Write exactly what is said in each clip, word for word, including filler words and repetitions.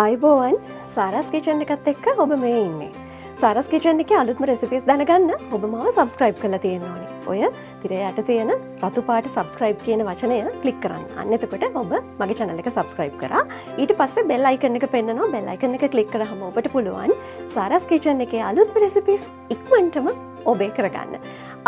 අයිබෝවන් Sara's Kitchen එකත් එක්ක ඔබ මේ ඉන්නේ. Sara's Kitchen එකේ අලුත්ම recipes දැනගන්න ඔබ මාව subscribe කරලා තියෙන්න ඕනේ. ඔය tire යට තියෙන රතු පාට subscribe කියන වචනය click කරන්න. අන්න එතකොට ඔබ මගේ channel එක subscribe කරා. ඊට පස්සේ bell icon එක පෙන්නනවා. bell icon එක click කරාම ඔබට පුළුවන් Sara's Kitchen එකේ අලුත්ම recipes ඉක්මනටම ඔබේ කරගන්න.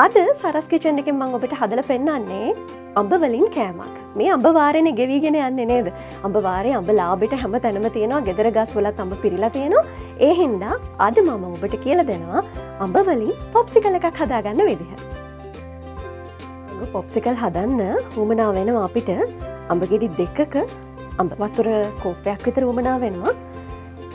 අද Sara's Kitchen එකෙන් මම ඔබට හදලා පෙන්නන්නේ අඹ වලින් කෑමක්. මේ අඹ වාරේනේ ගෙවිගෙන යන්නේ නේද? අඹ වාරේ අඹ ලාබෙට හැම තැනම තියෙනවා. ගෙදර ගස් වලත් අඹ පිරিলা තියෙනවා. ඒ හින්දා අද මම ඔබට කියලා දෙනවා අඹ වලින් පොප්සිකල් එකක් හදාගන්න විදිහ. පොප්සිකල් හදන්න වුමනා වෙනවා අපිට අඹ ගෙඩි දෙකක අඹ වතුර කෝපයක් විතර වුමනා වෙනවා.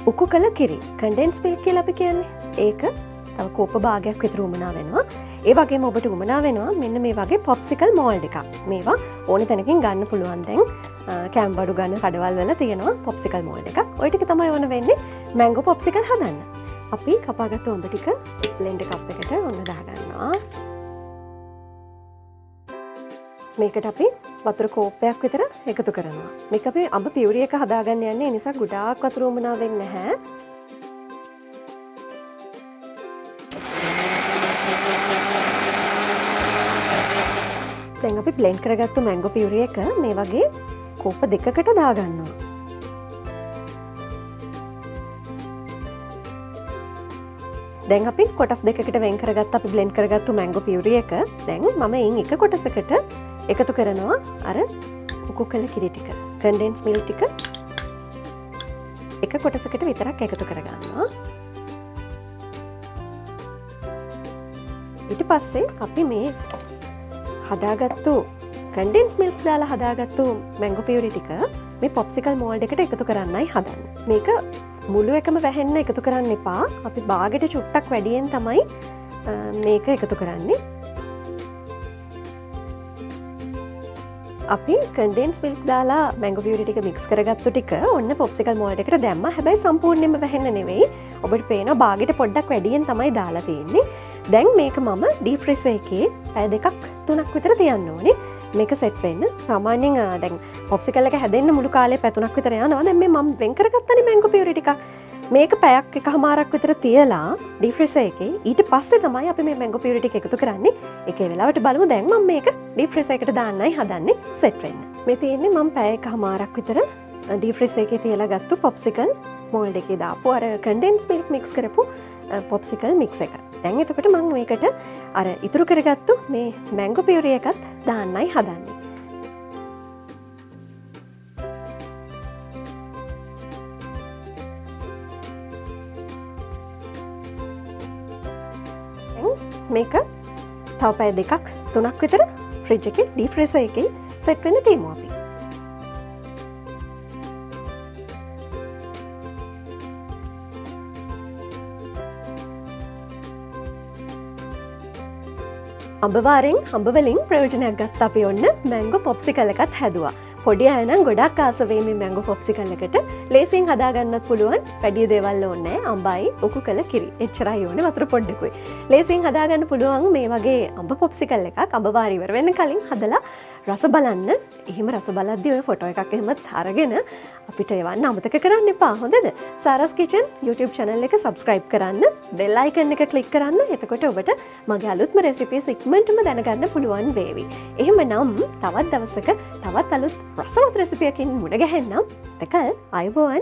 උකු කල කිරි කන්ඩෙන්ස් මිල්ක් කියලා අපි කියන්නේ. ඒක තව කෝප භාගයක් විතර වුමනා වෙනවා. ඒ වගේම ඔබට උමනා වෙනවා මෙන්න මේ වගේ පොප්සිකල් මෝල්ඩ් එකක්. මේවා ඕනි තැනකින් ගන්න පුළුවන්. දැන් කැම්බඩු ගන්න කඩවල් වල තියෙනවා පොප්සිකල් මෝල්ඩ් එකක්. ඔය ටික තමයි ඕන වෙන්නේ මැංගෝ පොප්සිකල් හදන්න. අපි කපාගත්ත උඹ ටික බ්ලෙන්ඩර් කප් එකට ඔන්න දාගන්නවා. මේකට අපි වතුර කෝප්පයක් විතර එකතු කරනවා. මේක අපි අඹ පියුරි එක හදාගන්න යන්නේ. ඒ නිසා ගොඩාක් වතුර උමනා වෙන්නේ නැහැ. දැන් අපි බ්ලෙන්ඩ් කරගත්තු මැංගෝ පියුරි එක මේ වගේ කෝප දෙකකට දාගන්නවා. දැන් අපි කොටස් දෙකකට වෙන් කරගත්ත අපි බ්ලෙන්ඩ් කරගත්තු මැංගෝ පියුරි එක දැන් මම එයින් එක කොටසකට එකතු කරනවා අර කුකුකල කිරි ටික, කන්ඩෙන්ස් මිල්ක් ටික එක කොටසකට විතරක් එකතු කරගන්නවා. ඊට පස්සේ අපි මේ හදාගත්තු කන්ඩෙන්ස් මිල්ක් දාලා හදාගත්තු මැංගෝ පියුරි ටික මේ පොප්සිකල් මෝල්ඩ් එකට එකතු කරන්නයි හදන්නේ. මේක මුළු එකම වැහෙන්න එකතු කරන්න එපා. අපි බාගෙට චුට්ටක් වැඩියෙන් තමයි මේක එකතු කරන්නේ. අපි කන්ඩෙන්ස් මිල්ක් දාලා මැංගෝ පියුරි ටික මික්ස් කරගත්තු ටික ඔන්න පොප්සිකල් මෝල්ඩ් එකට දැම්මා. හැබැයි සම්පූර්ණයෙන්ම වැහෙන්න නෙවෙයි. ඔබට පේනවා බාගෙට පොඩ්ඩක් වැඩියෙන් තමයි දාලා තියෙන්නේ. දැන් මේක මම ඩීප් ෆ්‍රීසර් එකේ පැය දෙකක් තුනක් විතර තියන්න ඕනේ. මේක සෙට් වෙන්න. සාමාන්‍යයෙන් දැන් පොප්සිකල් එක හැදෙන්න මුළු කාලේ පැය තුනක් විතර යනවා. දැන් මේ මම වෙන් කරගත්තනේ මැංගෝ පියුරි ටිකක්. මේක පැයක් එකමාරක් විතර තියලා ඩීප් ෆ්‍රීසර් එකේ ඊට පස්සේ තමයි අපි මේ මැංගෝ පියුරි ටික එකතු කරන්නේ. ඒකේ වෙලාවට බලමු දැන් මම මේක ඩීප් ෆ්‍රීසර් එකට දාන්නයි හදන්නේ සෙට් වෙන්න. මේ තියෙන්නේ මම පැය එකමාරක් විතර ඩීප් ෆ්‍රීසර් එකේ තියලා ගත්ත පොප්සිකල් මෝල්ඩ් එකේ දාපු අර කන්ඩෙන්ස් මිල්ක් මික්ස් කරපු පොප්සිකල් මික්ස් එක. දැන් එතකොට මම මේකට අර ඉතුරු කරගත්තු මේ මැංගෝ පියුරි එකත් දාන්නයි හදන්නේ. මේක තව පැය දෙකක් තුනක් විතර ෆ්‍රිජ් එකේ ඩීප් ෆ්‍රීසර් එකේ සෙට් වෙන්න තියමු අපි. අඹවාරෙන් අඹවලින් ප්‍රයෝජනයක් ගත්ත අපි ඔන්න මැංගෝ පොප්සිකල් එකත් හැදුවා. පොඩි අය නම් ගොඩක් ආස වෙයි මේ මැංගෝ පොප්සිකල් එකට. ලේසියෙන් හදාගන්නත් පුළුවන්. වැඩි දේවල් ඕනේ නැහැ. අඹයි, උකුකල කිරි. එච්චරයි ඕනේ වතුර පොඩ්ඩකුයි. ලේසියෙන් හදාගන්න පුළුවන් මේ වගේ අඹ පොප්සිකල් එකක් අඹවාරි ඉවර වෙන්න කලින් හදලා රස බලන්න. එහෙම රස බලද්දී ඔය ෆොටෝ එකක් එහෙමත් අරගෙන අපිට එවන්න අමතක කරන්න එපා. හොඳද? Sara's Kitchen YouTube channel එක subscribe කරන්න, bell icon එක click කරන්න. එතකොට ඔබට මගේ අලුත්ම recipes ඉක්මනටම දැනගන්න පුළුවන් වේවි. එහෙමනම් තවත් දවසක තවත් අලුත් රසවත් recipe එකකින් මුණ ගැහෙන්නම්. තකල් අයවෝවන්.